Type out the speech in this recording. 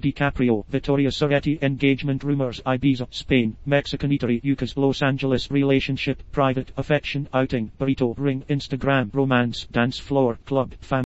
DiCaprio, Vittoria Ceretti engagement rumors, Ibiza, Spain, Mexican eatery, Yuca's, Los Angeles relationship, private, affection, outing, burrito, ring, Instagram, romance, dance floor, club, family.